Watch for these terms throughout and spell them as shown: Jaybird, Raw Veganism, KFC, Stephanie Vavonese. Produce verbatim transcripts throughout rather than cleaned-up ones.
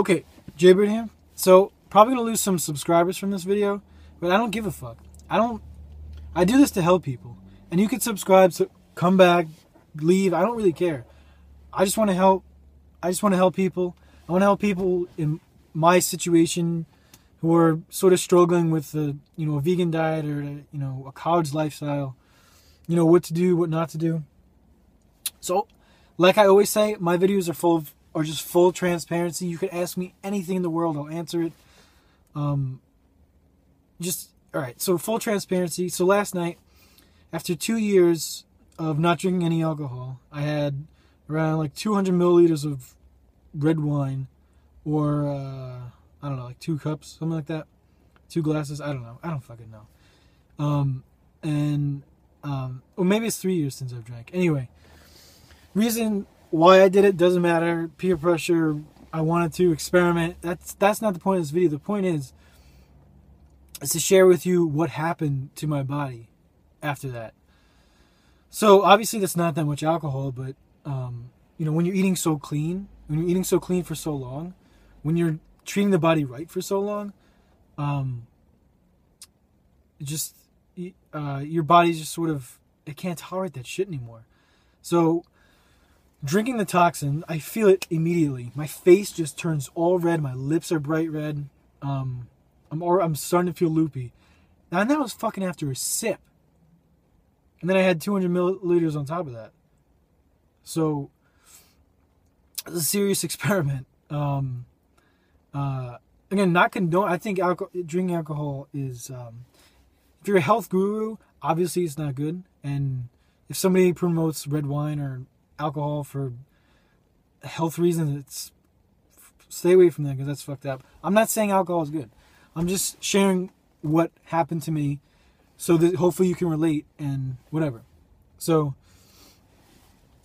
Okay, Jaybird here. So, probably gonna lose some subscribers from this video, but I don't give a fuck. I don't, I do this to help people. And you can subscribe, so come back, leave, I don't really care. I just wanna help, I just wanna help people. I wanna help people in my situation who are sort of struggling with the, you know, a vegan diet or, you know, a college lifestyle, you know, what to do, what not to do. So, like I always say, my videos are full of, are just full transparency. You could ask me anything in the world, I'll answer it. Um, just, all right, so full transparency. So last night, after two years of not drinking any alcohol, I had around like two hundred milliliters of red wine or, uh, I don't know, like two cups, something like that. Two glasses, I don't know. I don't fucking know. Um, and, um, well, maybe it's three years since I've drank. Anyway, reason why I did it doesn't matter. Peer pressure, I wanted to experiment. That's, that's not the point of this video. The point is, is to share with you what happened to my body after that. So, obviously, that's not that much alcohol, but, um, you know, when you're eating so clean, when you're eating so clean for so long, when you're treating the body right for so long, um, just, uh, your body's just sort of, it can't tolerate that shit anymore. So, drinking the toxin, I feel it immediately. My face just turns all red. My lips are bright red. Um, I'm, or I'm starting to feel loopy. Now, and that was fucking after a sip. And then I had two hundred milliliters on top of that. So, it's a serious experiment. Um, uh, again, not condone. I think alcohol, drinking alcohol is, um, if you're a health guru, obviously it's not good. And if somebody promotes red wine or alcohol for health reasons, it's, stay away from that because that's fucked up. I'm not saying alcohol is good. I'm just sharing what happened to me so that hopefully you can relate and whatever. So,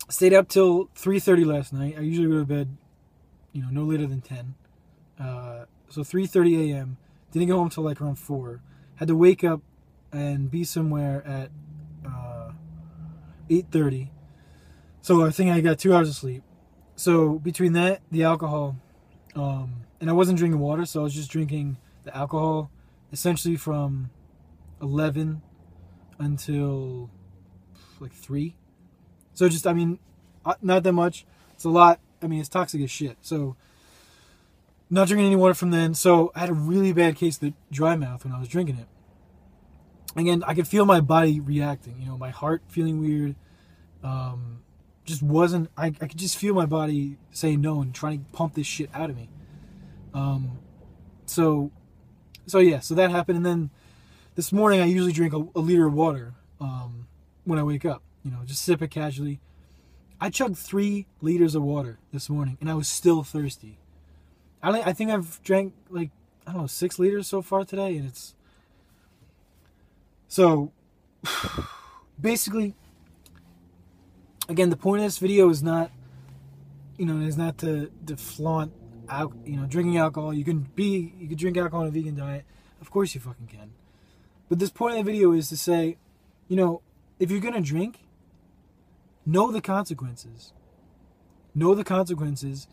stayed up till three thirty last night. I usually go to bed, you know, no later than ten. Uh, so three thirty a m Didn't go home till like around four. Had to wake up and be somewhere at uh, eight thirty. So I think I got two hours of sleep. So between that, the alcohol, um, and I wasn't drinking water, so I was just drinking the alcohol essentially from eleven until like three. So just, I mean, not that much. It's a lot. I mean, it's toxic as shit. So not drinking any water from then. So I had a really bad case of the dry mouth when I was drinking it. Again, I could feel my body reacting. You know, my heart feeling weird. Um... just wasn't, I, I could just feel my body saying no and trying to pump this shit out of me. Um, so, so yeah, so that happened. And then this morning I usually drink a, a liter of water um, when I wake up, you know, just sip it casually. I chugged three liters of water this morning and I was still thirsty. I, I think I've drank like, I don't know, six liters so far today. And it's, so basically, again, the point of this video is not, you know, is not to, to flaunt out, you know, drinking alcohol. You can be, you can drink alcohol on a vegan diet. Of course you fucking can. But this point of the video is to say, you know, if you're going to drink, know the consequences. Know the consequences.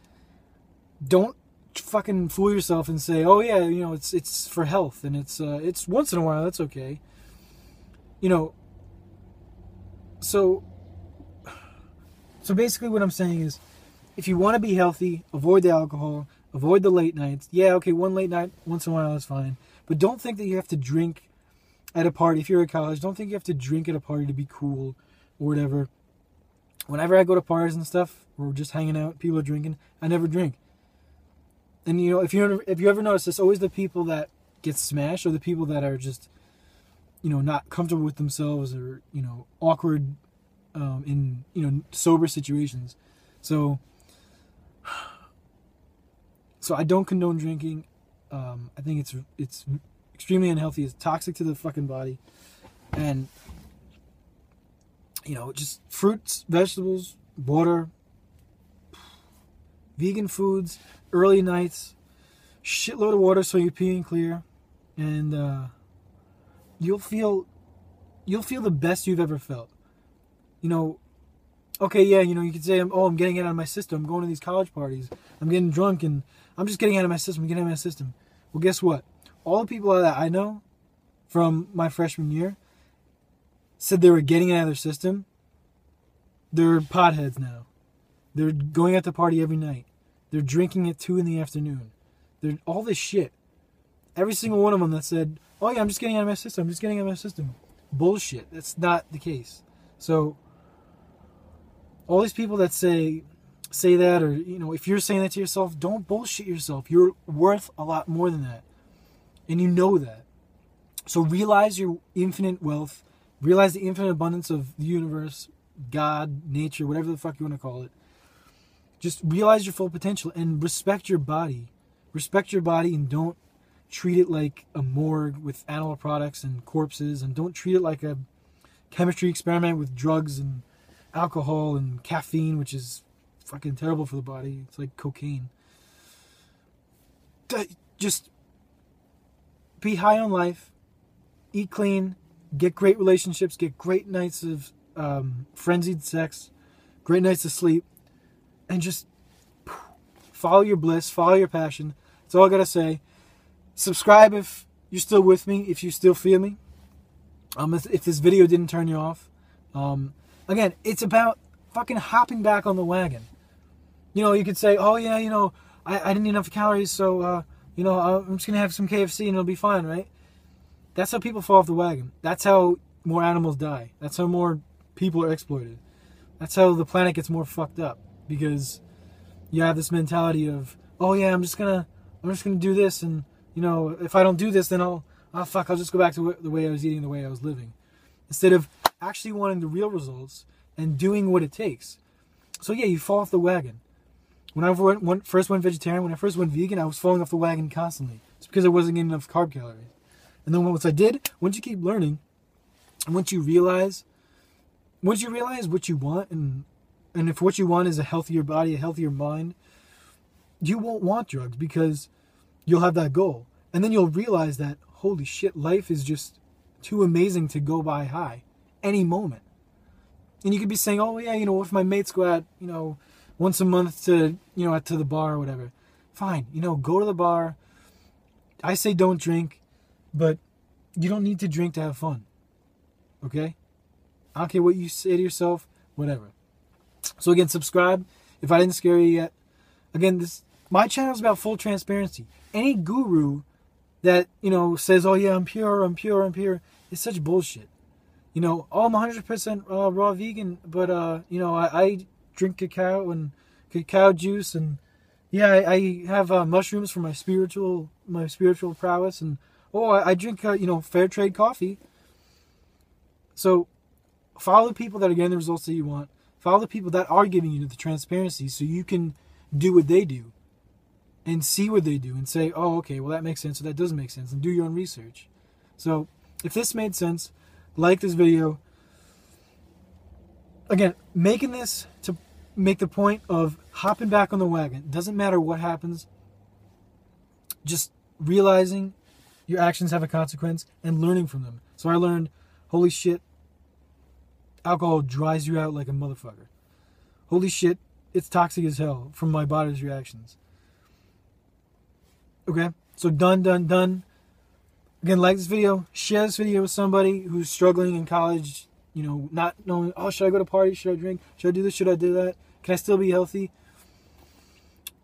Don't fucking fool yourself and say, oh yeah, you know, it's it's for health and it's uh, it's once in a while, that's okay. You know, so... So basically what I'm saying is, if you want to be healthy, avoid the alcohol, avoid the late nights. Yeah, okay, one late night once in a while is fine. But don't think that you have to drink at a party. If you're at college, don't think you have to drink at a party to be cool or whatever. Whenever I go to parties and stuff, or just hanging out, people are drinking, I never drink. And you know, if you if you ever notice, it's always the people that get smashed or the people that are just, you know, not comfortable with themselves or, you know, awkward Um, in, you know, sober situations. So, so I don't condone drinking. Um, I think it's, it's extremely unhealthy. It's toxic to the fucking body. And, you know, just fruits, vegetables, water, vegan foods, early nights, shitload of water so you're peeing clear. And uh, you'll feel, you'll feel the best you've ever felt. You know, okay, yeah, you know, you could say, oh, I'm getting it out of my system. I'm going to these college parties. I'm getting drunk and I'm just getting out of my system, getting out of my system. Well, guess what? All the people that I know from my freshman year said they were getting out of their system. They're potheads now. They're going out to party every night. They're drinking at two in the afternoon. They're all this shit. Every single one of them that said, oh yeah, I'm just getting out of my system, I'm just getting out of my system. Bullshit. That's not the case. So all these people that say say that, or you know, if you're saying that to yourself, don't bullshit yourself. You're worth a lot more than that. And you know that. So realize your infinite wealth, realize the infinite abundance of the universe, God, nature, whatever the fuck you want to call it. Just realize your full potential and respect your body. Respect your body and don't treat it like a morgue with animal products and corpses, and don't treat it like a chemistry experiment with drugs and alcohol and caffeine, which is fucking terrible for the body. It's like cocaine. Just be high on life, eat clean, get great relationships, get great nights of um, frenzied sex, great nights of sleep, and just follow your bliss, follow your passion. That's all I gotta say. Subscribe if you're still with me, if you still feel me. Um, if, if this video didn't turn you off. Um, again, it's about fucking hopping back on the wagon. You know, you could say, oh yeah, you know, I, I didn't eat enough calories, so, uh, you know, I'm just gonna have some K F C and it'll be fine, right? That's how people fall off the wagon. That's how more animals die. That's how more people are exploited. That's how the planet gets more fucked up. Because you have this mentality of, oh yeah, I'm just gonna, I'm just gonna do this, and you know, if I don't do this, then I'll, oh fuck, I'll just go back to the way I was eating, the way I was living, instead of actually wanting the real results and doing what it takes. So yeah, you fall off the wagon. When I went, went, first went vegetarian, when I first went vegan, I was falling off the wagon constantly. It's because I wasn't getting enough carb calories. And then once I did, once you keep learning, and once you realize, once you realize what you want and And if what you want is a healthier body, a healthier mind, you won't want drugs because you'll have that goal. And then you'll realize that, holy shit, life is just too amazing to go by high any moment. And you could be saying, oh yeah, you know, if my mates go out, you know, once a month to, you know, to the bar or whatever. Fine, you know, go to the bar. I say don't drink, but you don't need to drink to have fun. Okay? I don't care what you say to yourself, whatever. So again, subscribe if I didn't scare you yet. Again, this my channel is about full transparency. Any guru that, you know, says, oh yeah, I'm pure, I'm pure, I'm pure, is such bullshit. You know, oh, I'm one hundred percent uh, raw vegan, but, uh, you know, I, I drink cacao and cacao juice, and yeah, I, I have uh, mushrooms for my spiritual my spiritual prowess, and oh, I, I drink, uh, you know, fair trade coffee. So follow the people that are getting the results that you want. Follow the people that are giving you the transparency so you can do what they do and see what they do and say, oh, okay, well, that makes sense, or that doesn't make sense, and do your own research. So if this made sense, like this video. Again, making this to make the point of hopping back on the wagon. Doesn't matter what happens. Just realizing your actions have a consequence and learning from them. So I learned, holy shit, alcohol dries you out like a motherfucker. Holy shit, it's toxic as hell from my body's reactions. Okay, so done, done, done. Again, like this video, share this video with somebody who's struggling in college, you know, not knowing, oh, should I go to parties? Should I drink? Should I do this? Should I do that? Can I still be healthy?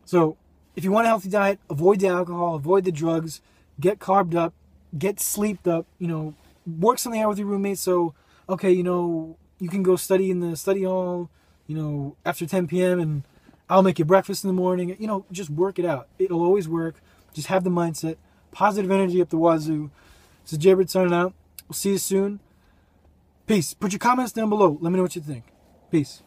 So, if you want a healthy diet, avoid the alcohol, avoid the drugs, get carbed up, get sleeped up, you know, work something out with your roommate so, okay, you know, you can go study in the study hall, you know, after ten P M and I'll make you breakfast in the morning. You know, just work it out. It'll always work. Just have the mindset. Positive energy up the wazoo. This is Jaybird signing out. We'll see you soon. Peace. Put your comments down below. Let me know what you think. Peace.